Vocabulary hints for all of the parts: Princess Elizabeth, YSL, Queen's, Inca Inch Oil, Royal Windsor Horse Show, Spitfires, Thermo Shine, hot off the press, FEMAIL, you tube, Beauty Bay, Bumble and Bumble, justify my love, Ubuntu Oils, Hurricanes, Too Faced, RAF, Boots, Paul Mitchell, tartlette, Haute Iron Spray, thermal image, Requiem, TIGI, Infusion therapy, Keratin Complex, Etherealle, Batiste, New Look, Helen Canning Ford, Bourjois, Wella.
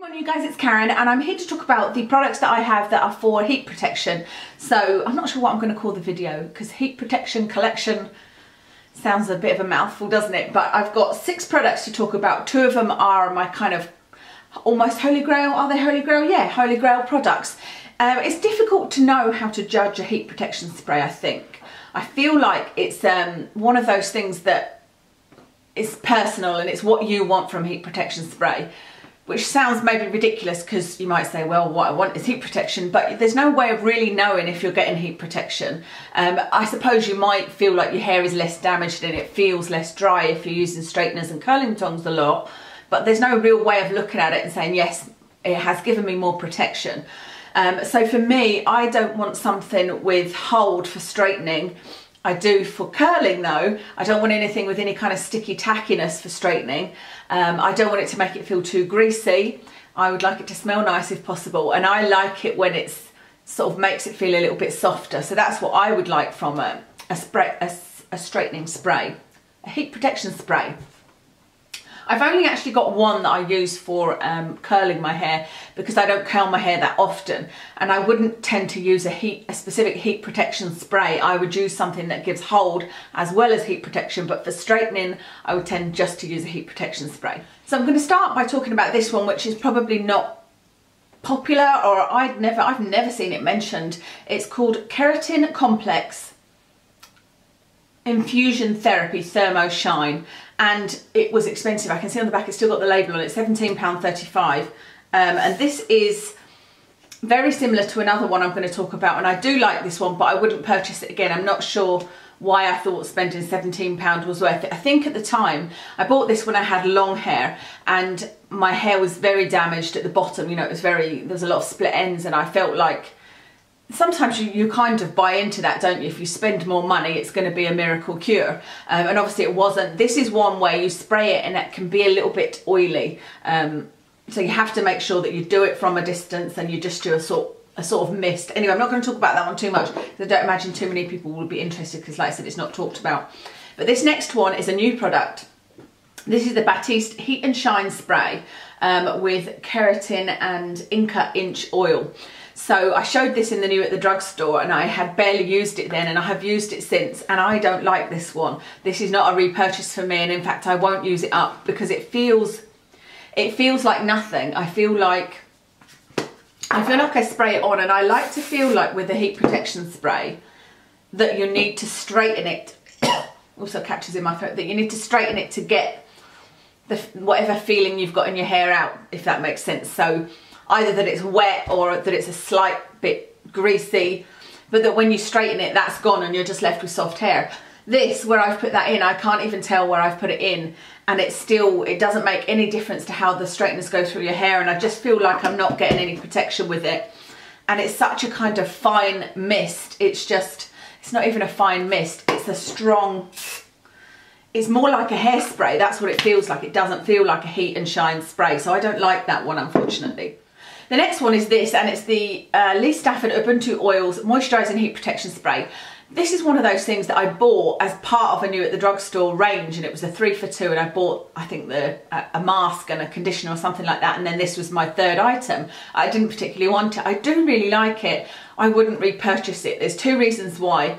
Good morning, you guys, it's Karen and I'm here to talk about the products that I have that are for heat protection. So I'm not sure what I'm going to call the video because heat protection collection sounds a bit of a mouthful, doesn't it? But I've got 6 products to talk about. 2 of them are my kind of almost holy grail. Are they holy grail? Yeah, holy grail products. It's difficult to know how to judge a heat protection spray, I think. I feel like it's one of those things that is personal and it's what you want from heat protection spray. Which sounds maybe ridiculous because you might say, well, what I want is heat protection, but there's no way of really knowing if you're getting heat protection. I suppose you might feel like your hair is less damaged and it feels less dry if you're using straighteners and curling tongs a lot, but there's no real way of looking at it and saying, yes, it has given me more protection. So for me, I don't want something with hold for straightening. I do for curling though. I don't want anything with any kind of sticky tackiness for straightening. I don't want it to make it feel too greasy. I would like it to smell nice if possible, and I like it when it sort of makes it feel a little bit softer. So that's what I would like from a straightening spray, a heat protection spray. I've only actually got one that I use for curling my hair because I don't curl my hair that often, and I wouldn't tend to use a specific heat protection spray. I would use something that gives hold as well as heat protection, but for straightening I would tend just to use a heat protection spray. So I'm going to start by talking about this one, which is probably not popular, or I've never seen it mentioned. It's called Keratin Complex Infusion Therapy Thermo Shine, and it was expensive. I can see on the back it's still got the label on it, £17.35. And this is very similar to another one I'm going to talk about, and I do like this one, but I wouldn't purchase it again. I'm not sure why I thought spending £17 was worth it. I think at the time I bought this when I had long hair and my hair was very damaged at the bottom, you know, it was there's a lot of split ends, and I felt like sometimes you kind of buy into that, don't you? If you spend more money, it's going to be a miracle cure. And obviously it wasn't. This is one where you spray it and it can be a little bit oily. So you have to make sure that you do it from a distance and you just do a sort of mist. Anyway, I'm not going to talk about that one too much because I don't imagine too many people will be interested because, like I said, it's not talked about. But this next one is a new product. This is the Batiste Heat and Shine Spray with Keratin and Inca Inch Oil. So I showed this in the new at the drugstore and I had barely used it then, and I have used it since, and I don't like this one. This is not a repurchase for me, and in fact I won't use it up because it feels like nothing. I feel like I spray it on, and I like to feel like with the heat protection spray that you need to straighten it, also catches in my throat, that you need to straighten it to get the whatever feeling you've got in your hair out, if that makes sense. So either that it's wet or that it's a slight bit greasy, but that when you straighten it, that's gone and you're just left with soft hair. This, where I've put that in, I can't even tell where I've put it in, and it doesn't make any difference to how the straighteners go through your hair, and I just feel like I'm not getting any protection with it. And it's such a kind of fine mist. It's not even a fine mist, it's a strong, it's more like a hairspray. That's what it feels like. It doesn't feel like a heat and shine spray. So I don't like that one, unfortunately. The next one is this, and it's the Lee Stafford Ubuntu Oils Moisturising Heat Protection Spray. This is one of those things that I bought as part of a new at the drugstore range, and it was a 3 for 2, and I bought, I think, a mask and a conditioner or something like that, and then this was my third item. I didn't particularly want it. I do really like it. I wouldn't repurchase it. There's 2 reasons why.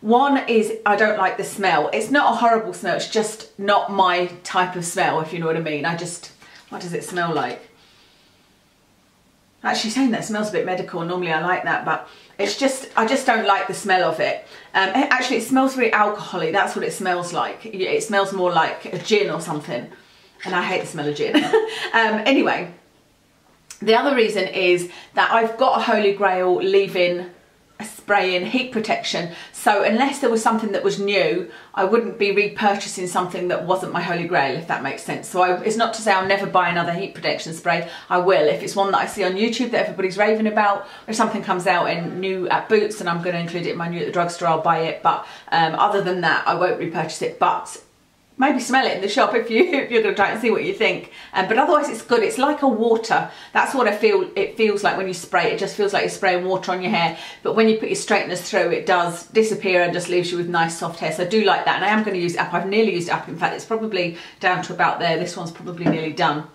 One is I don't like the smell. It's not a horrible smell, it's just not my type of smell, if you know what I mean. What does it smell like? Actually, saying that, smells a bit medical. Normally I like that, but I just don't like the smell of it. Actually, it smells very alcoholic. That's what it smells like. It smells more like a gin or something, and I hate the smell of gin. Anyway, the other reason is that I've got a holy grail leave-in spray in heat protection, so unless there was something that was new, I wouldn't be repurchasing something that wasn't my holy grail, if that makes sense. So it's not to say I'll never buy another heat protection spray. I will, if it's one that I see on YouTube that everybody's raving about, or if something comes out in new at Boots and I'm going to include it in my new at the drugstore, I'll buy it. But other than that, I won't repurchase it. But maybe smell it in the shop if you're going to try and see what you think. But otherwise it's good. It's like a water. That's what it feels like when you spray it. It just feels like you're spraying water on your hair. But when you put your straighteners through, it does disappear and just leaves you with nice soft hair. So I do like that, and I am going to use it up. I've nearly used it up. In fact, it's probably down to about there. This one's probably nearly done.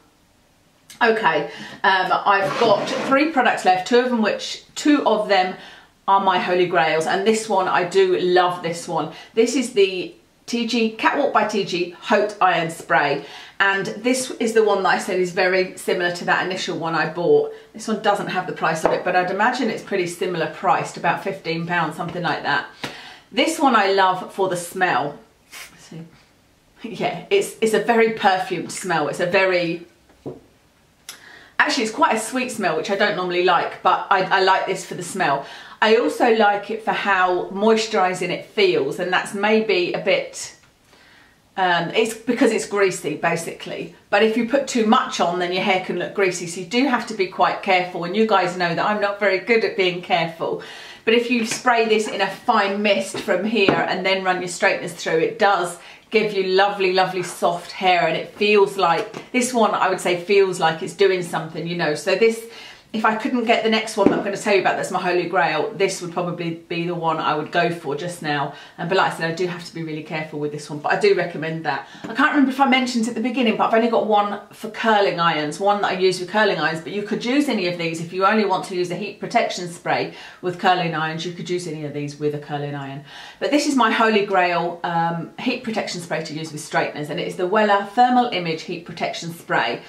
Okay, I've got three products left, two of them are my holy grails, and this one, I do love this one. This is the TIGI, Catwalk by TIGI Haute Iron Spray, and this is the one that I said is very similar to that initial one I bought. This one doesn't have the price of it, but I'd imagine it's pretty similar priced, about £15, something like that. This one I love for the smell. So, yeah, it's a very perfumed smell. It's a very, actually it's quite a sweet smell, which I don't normally like, but I like this for the smell. I also like it for how moisturising it feels, and that's maybe a bit, it's because it's greasy basically, but if you put too much on then your hair can look greasy, so you do have to be quite careful, and you guys know that I'm not very good at being careful. But if you spray this in a fine mist from here and then run your straighteners through, it does give you lovely, lovely soft hair, and it feels like, this one I would say feels like it's doing something, you know. So this, if I couldn't get the next one that I'm going to tell you about that's my holy grail, this would probably be the one I would go for just now. But like I said, I do have to be really careful with this one, but I do recommend that. I can't remember if I mentioned at the beginning, but I've only got one for curling irons, one that I use with curling irons, but you could use any of these. If you only want to use a heat protection spray with curling irons, you could use any of these with a curling iron. But this is my holy grail heat protection spray to use with straighteners, and it is the Wella Thermal Image Heat Protection Spray.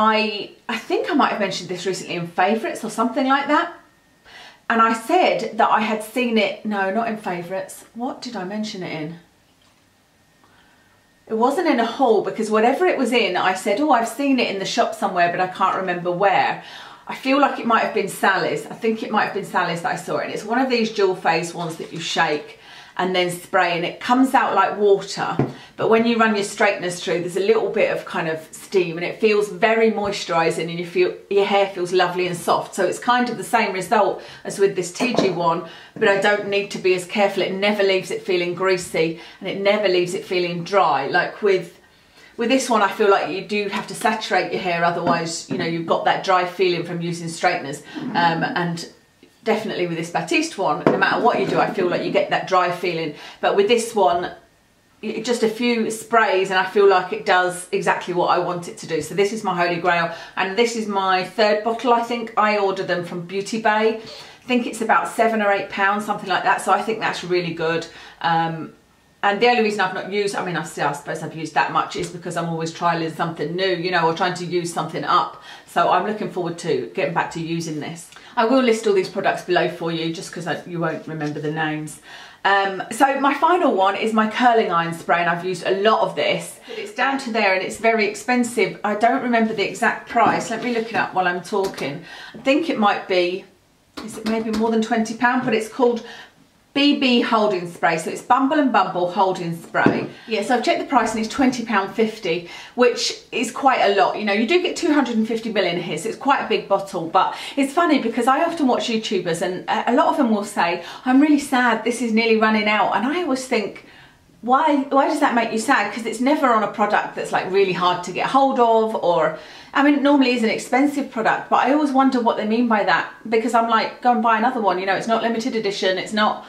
I think I might have mentioned this recently in favourites or something like that, and I said that I had seen it, no, not in favourites, what did I mention it in? It wasn't in a haul, because whatever it was in, I said, oh, I've seen it in the shop somewhere, but I can't remember where. I feel like it might have been Sally's. I think it might have been Sally's that I saw it, and it's one of these dual phase ones that you shake and then spray, and it comes out like water, but when you run your straighteners through there's a little bit of kind of steam, and it feels very moisturising, and you feel, your hair feels lovely and soft. So it's kind of the same result as with this TIGI one, but I don't need to be as careful. It never leaves it feeling greasy, and it never leaves it feeling dry. Like with this one, I feel like you do have to saturate your hair, otherwise, you know, you've got that dry feeling from using straighteners. And definitely with this Batiste one, no matter what you do, I feel like you get that dry feeling. But with this one, just a few sprays and I feel like it does exactly what I want it to do. So this is my holy grail, and this is my third bottle, I think. I order them from Beauty Bay. I think it's about £7 or £8, something like that. So I think that's really good. And the only reason I've not used, I mean, I suppose I've used that much, is because I'm always trialing something new, you know, or trying to use something up. So I'm looking forward to getting back to using this. I will list all these products below for you, just because you won't remember the names. So my final one is my curling iron spray, and I've used a lot of this. It's down to there, and it's very expensive. I don't remember the exact price. Let me look it up while I'm talking. I think it might be, is it maybe more than £20, but it's called BB holding spray, so it's Bumble and Bumble holding spray. Yeah, so I've checked the price and it's £20.50, which is quite a lot. You know, you do get 250ml in here, so it's quite a big bottle. But it's funny because I often watch YouTubers, and a lot of them will say, I'm really sad, this is nearly running out. And I always think, why does that make you sad? Because it's never on a product that's like really hard to get hold of, or, I mean, it normally is an expensive product, but I always wonder what they mean by that, because I'm like, go and buy another one. You know, it's not limited edition, it's not,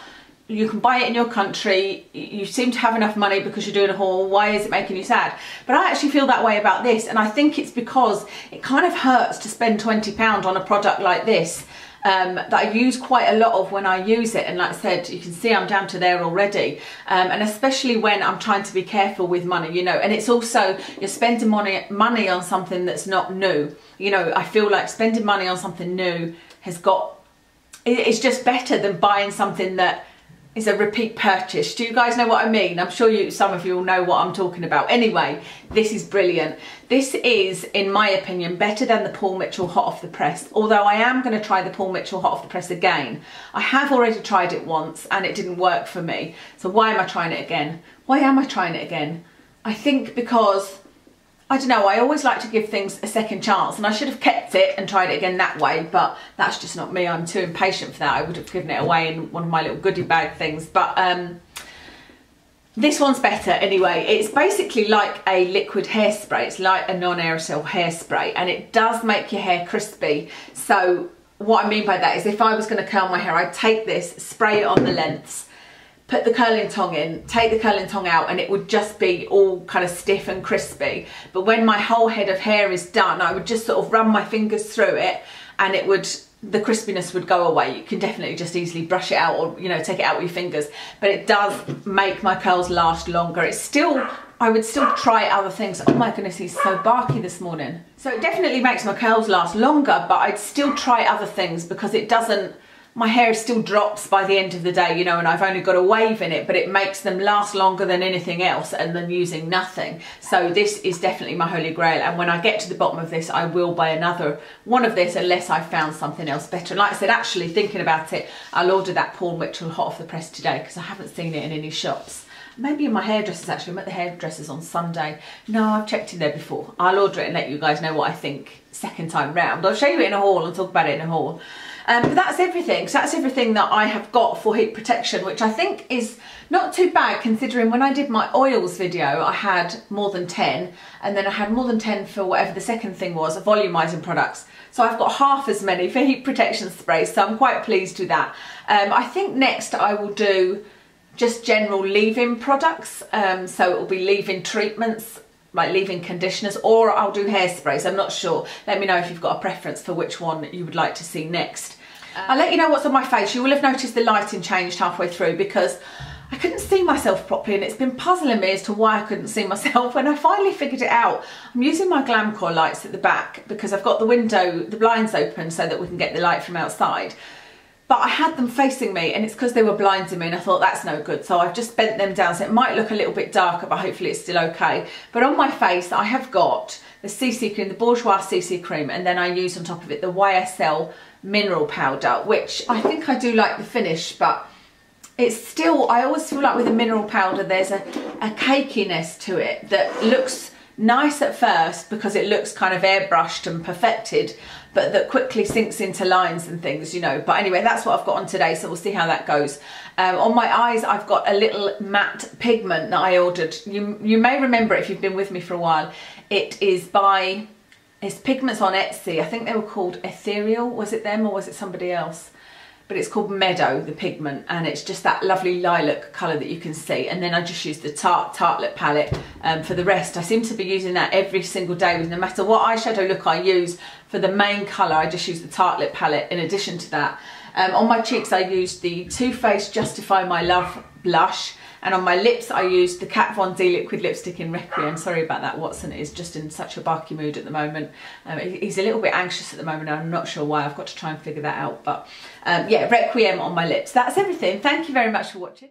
you can buy it in your country, you seem to have enough money because you're doing a haul, why is it making you sad? But I actually feel that way about this, and I think it's because it kind of hurts to spend £20 on a product like this, that I use quite a lot of when I use it. And like I said, you can see I'm down to there already, and especially when I'm trying to be careful with money, you know. And it's also, you're spending money on something that's not new, you know. I feel like spending money on something new has got, it's just better than buying something that is a repeat purchase. Do you guys know what I mean? I'm sure some of you will know what I'm talking about. Anyway, this is brilliant. This is, in my opinion, better than the Paul Mitchell Hot Off the Press, although I am going to try the Paul Mitchell Hot Off the Press again. I have already tried it once and it didn't work for me, so why am I trying it again? Why am I trying it again? I think because, I don't know, I always like to give things a second chance, and I should have kept it and tried it again that way, but that's just not me. I'm too impatient for that. I would have given it away in one of my little goodie bag things. But this one's better anyway. It's basically like a liquid hairspray. It's like a non-aerosol hairspray, and it does make your hair crispy. So what I mean by that is, if I was going to curl my hair, I'd take this, spray it on the lengths, put the curling tong in, take the curling tong out, and it would just be all kind of stiff and crispy. But when my whole head of hair is done, I would just sort of run my fingers through it and it would, the crispiness would go away. You can definitely just easily brush it out or, you know, take it out with your fingers. But it does make my curls last longer. It's still, I would still try other things. Oh my goodness, he's so barky this morning. So it definitely makes my curls last longer, but I'd still try other things because it doesn't, my hair still drops by the end of the day, you know, and I've only got a wave in it, but it makes them last longer than anything else and than using nothing. So this is definitely my holy grail, and when I get to the bottom of this, I will buy another one of this unless I found something else better. And like I said, actually thinking about it, I'll order that Paul Mitchell Hot Off the Press today because I haven't seen it in any shops. Maybe in my hairdressers, actually. I'm at the hairdressers on Sunday. No, I've checked in there before. I'll order it and let you guys know what I think second time round. I'll show you it in a haul and talk about it in a haul. But that's everything. So that's everything that I have got for heat protection, which I think is not too bad considering when I did my oils video, I had more than 10, and then I had more than 10 for whatever the second thing was, volumizing products. So I've got half as many for heat protection sprays, so I'm quite pleased with that. I think next I will do just general leave-in products. So it will be leave-in treatments, like leave-in conditioners, or I'll do hairsprays. I'm not sure. Let me know if you've got a preference for which one you would like to see next. I'll let you know what's on my face. You will have noticed the lighting changed halfway through because I couldn't see myself properly, and it's been puzzling me as to why I couldn't see myself. When I finally figured it out, I'm using my Glamcore lights at the back because I've got the window, the blinds open so that we can get the light from outside. But I had them facing me, and it's because they were blinding me, and I thought that's no good. So I've just bent them down, so it might look a little bit darker, but hopefully it's still okay. But on my face, I have got the CC cream, the Bourjois CC cream, and then I use on top of it the YSL mineral powder, which I think I do like the finish, but it's still, I always feel like with a mineral powder, there's a cakiness to it that looks nice at first because it looks kind of airbrushed and perfected, but that quickly sinks into lines and things, you know. But anyway, that's what I've got on today, so we'll see how that goes. On my eyes, I've got a little matte pigment that I ordered. You may remember it if you've been with me for a while. It is by, it's pigments on Etsy. I think they were called Ethereal. Was it them or was it somebody else? But it's called Meadow, the pigment, and it's just that lovely lilac colour that you can see. And then I just use the Tartlette palette for the rest. I seem to be using that every single day, with no matter what eyeshadow look I use. For the main colour, I just use the Tartlette palette in addition to that. On my cheeks, I used the Too Faced Justify My Love blush. And on my lips, I used the Kat Von D liquid lipstick in Requiem. Sorry about that, Watson is just in such a barky mood at the moment. He's a little bit anxious at the moment, and I'm not sure why. I've got to try and figure that out. But yeah, Requiem on my lips. That's everything. Thank you very much for watching.